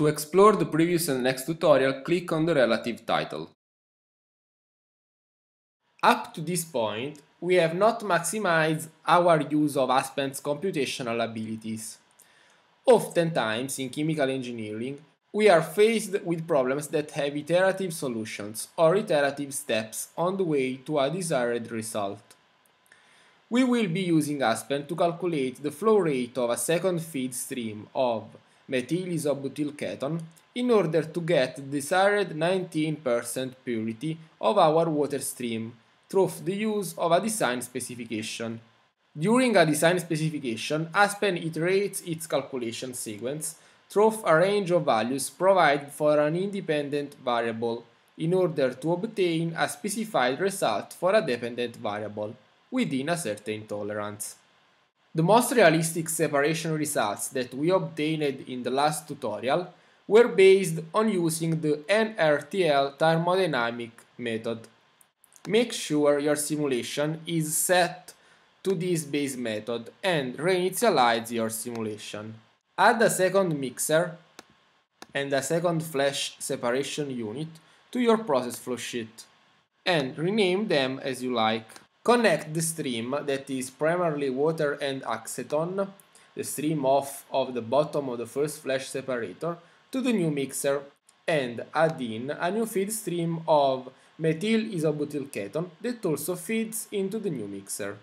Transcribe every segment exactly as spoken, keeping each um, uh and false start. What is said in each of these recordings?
To explore the previous and next tutorial, click on the relative title. Up to this point, we have not maximized our use of Aspen's computational abilities. Oftentimes, in chemical engineering, we are faced with problems that have iterative solutions or iterative steps on the way to a desired result. We will be using Aspen to calculate the flow rate of a second feed stream of methyl isobutyl ketone in order to get the desired nineteen percent purity of our water stream through the use of a design specification. During a design specification, Aspen iterates its calculation sequence through a range of values provided for an independent variable in order to obtain a specified result for a dependent variable within a certain tolerance. The most realistic separation results that we obtained in the last tutorial were based on using the N R T L thermodynamic method. Make sure your simulation is set to this base method and reinitialize your simulation. Add a second mixer and a second flash separation unit to your process flow sheet and rename them as you like. Connect the stream that is primarily water and acetone, the stream off of the bottom of the first flash separator, to the new mixer and add in a new feed stream of methyl isobutyl ketone that also feeds into the new mixer.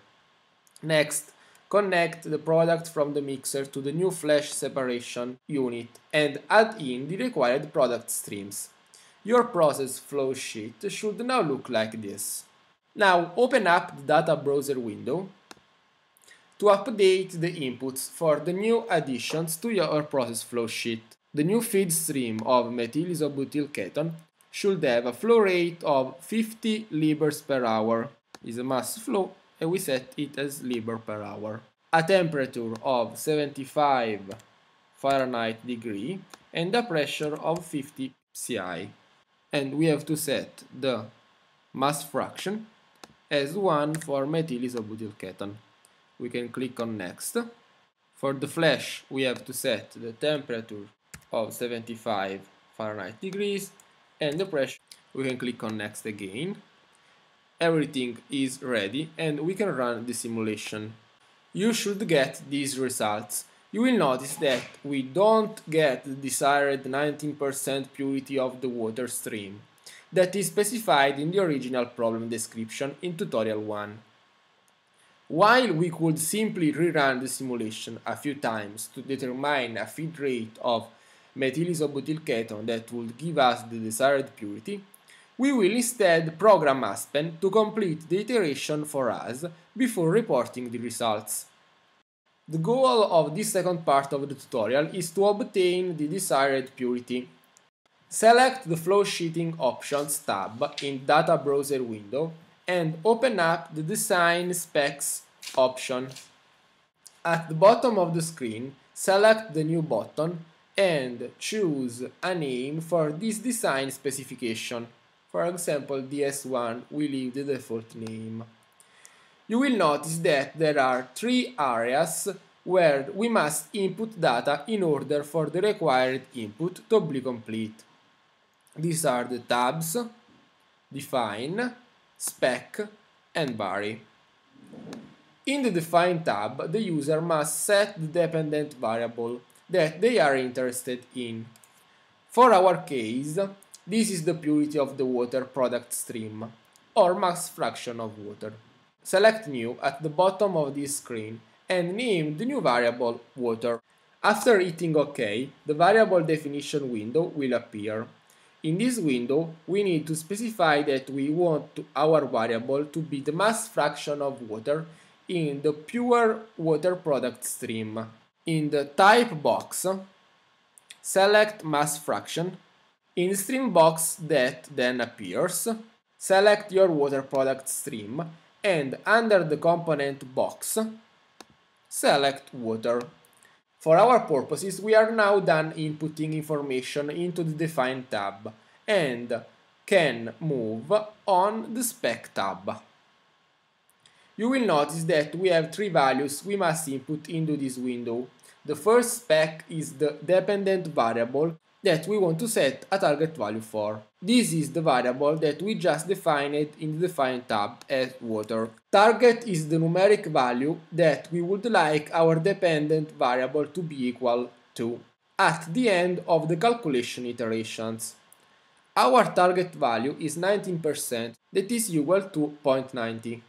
Next, connect the product from the mixer to the new flash separation unit and add in the required product streams. Your process flow sheet should now look like this. Now open up the data browser window to update the inputs for the new additions to your process flow sheet. The new feed stream of methyl isobutyl ketone should have a flow rate of fifty liters per hour. It's a mass flow and we set it as liter per hour. A temperature of seventy-five Fahrenheit degree and a pressure of fifty psi. And we have to set the mass fraction as one for methyl isobutyl ketone. We can click on next. For the flash we have to set the temperature of seventy-five Fahrenheit degrees and the pressure. We can click on next again. Everything is ready and we can run the simulation. You should get these results. You will notice that we don't get the desired nineteen percent purity of the water stream that is specified in the original problem description in tutorial one. While we could simply rerun the simulation a few times to determine a feed rate of methyl isobutyl ketone that would give us the desired purity, we will instead program Aspen to complete the iteration for us before reporting the results. The goal of this second part of the tutorial is to obtain the desired purity. Select the Flow Sheeting Options tab in Data Browser window and open up the Design Specs option. At the bottom of the screen, select the new button and choose a name for this design specification. For example, D S one will leave the default name. You will notice that there are three areas where we must input data in order for the required input to be complete. These are the tabs Define, Spec and Vary. In the Define tab, the user must set the dependent variable that they are interested in. For our case, this is the purity of the water product stream, or mass fraction of water. Select New at the bottom of this screen and name the new variable Water. After hitting OK, the variable definition window will appear. In this window, we need to specify that we want to, our variable to be the mass fraction of water in the pure water product stream. In the type box, select mass fraction. In the stream box that then appears, select your water product stream and under the component box, select water. For our purposes, we are now done inputting information into the Define tab and can move on the Spec tab. You will notice that we have three values we must input into this window. The first spec is the dependent variable that we want to set a target value for. This is the variable that we just defined in the Define tab as water. Target is the numeric value that we would like our dependent variable to be equal to at the end of the calculation iterations. Our target value is nineteen percent, that is equal to zero point nine zero.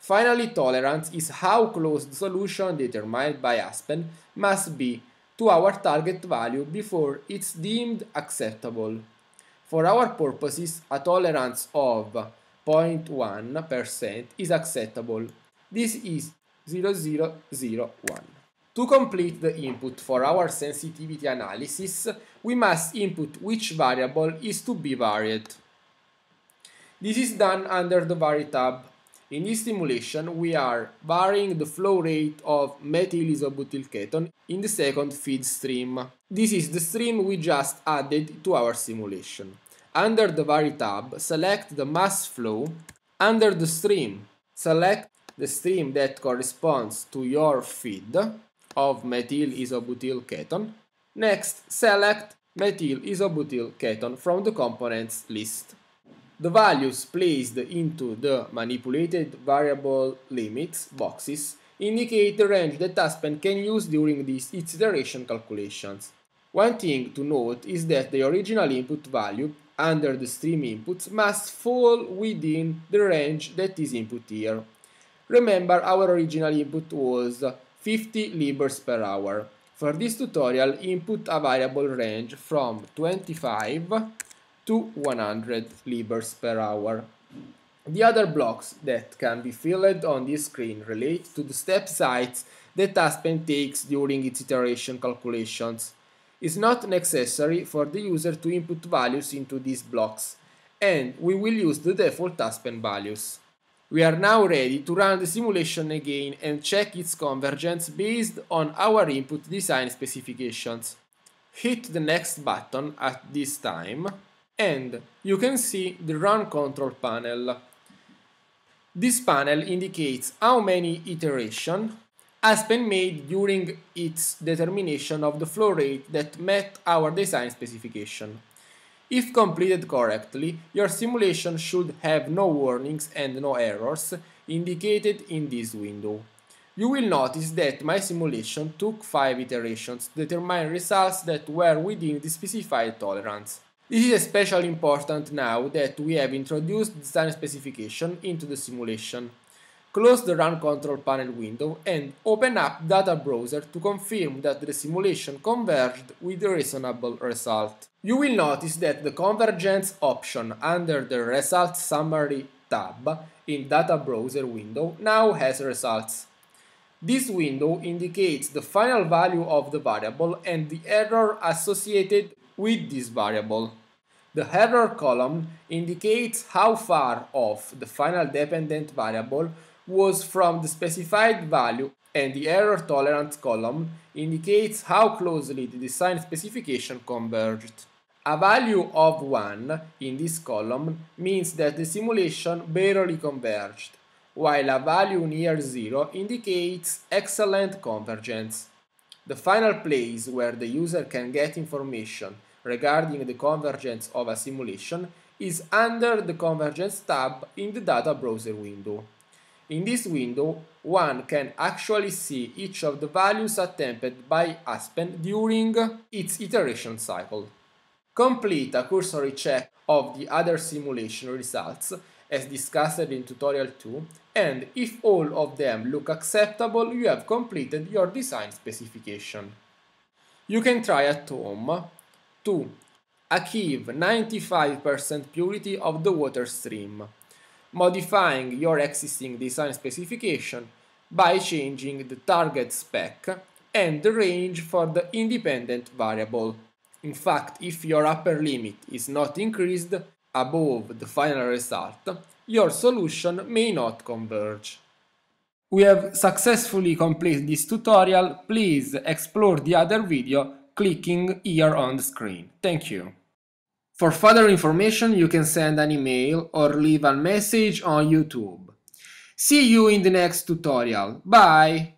Finally, tolerance is how close the solution determined by Aspen must be to our target value before it's deemed acceptable. For our purposes, a tolerance of zero point one percent is acceptable. This is zero zero zero one. To complete the input for our sensitivity analysis, we must input which variable is to be varied. This is done under the Vary tab. In this simulation, we are varying the flow rate of methyl isobutyl ketone in the second feed stream. This is the stream we just added to our simulation. Under the Vary tab, select the mass flow. Under the stream, select the stream that corresponds to your feed of methyl isobutyl ketone. Next, select methyl isobutyl ketone from the components list. The values placed into the manipulated variable limits boxes indicate the range that Aspen can use during these its iteration calculations. One thing to note is that the original input value under the stream inputs must fall within the range that is input here. Remember, our original input was fifty libers per hour. For this tutorial, input a variable range from twenty-five to one hundred libers per hour. The other blocks that can be filled on this screen relate to the step size that Aspen takes during its iteration calculations. It's not necessary for the user to input values into these blocks, and we will use the default Aspen values. We are now ready to run the simulation again and check its convergence based on our input design specifications. Hit the next button at this time, and you can see the Run Control panel. This panel indicates how many iterations Aspen made during its determination of the flow rate that met our design specification. If completed correctly, your simulation should have no warnings and no errors indicated in this window. You will notice that my simulation took five iterations to determine results that were within the specified tolerance. This is especially important now that we have introduced design specification into the simulation. Close the Run Control panel window and open up Data Browser to confirm that the simulation converged with a reasonable result. You will notice that the Convergence option under the Results Summary tab in Data Browser window now has results. This window indicates the final value of the variable and the error associated with this variable. The error column indicates how far off the final dependent variable was from the specified value, and the error tolerance column indicates how closely the design specification converged. A value of one in this column means that the simulation barely converged, while a value near zero indicates excellent convergence. The final place where the user can get information regarding the convergence of a simulation is under the Convergence tab in the Data Browser window. In this window, one can actually see each of the values attempted by Aspen during its iteration cycle. Complete a cursory check of the other simulation results, as discussed in tutorial two, and if all of them look acceptable, you have completed your design specification. You can try at home to achieve ninety-five percent purity of the water stream, modifying your existing design specification by changing the target spec and the range for the independent variable. In fact, if your upper limit is not increased above the final result, your solution may not converge. We have successfully completed this tutorial. Please explore the other video clicking here on the screen. Thank you. For further information, you can send an email or leave a message on YouTube. See you in the next tutorial. Bye!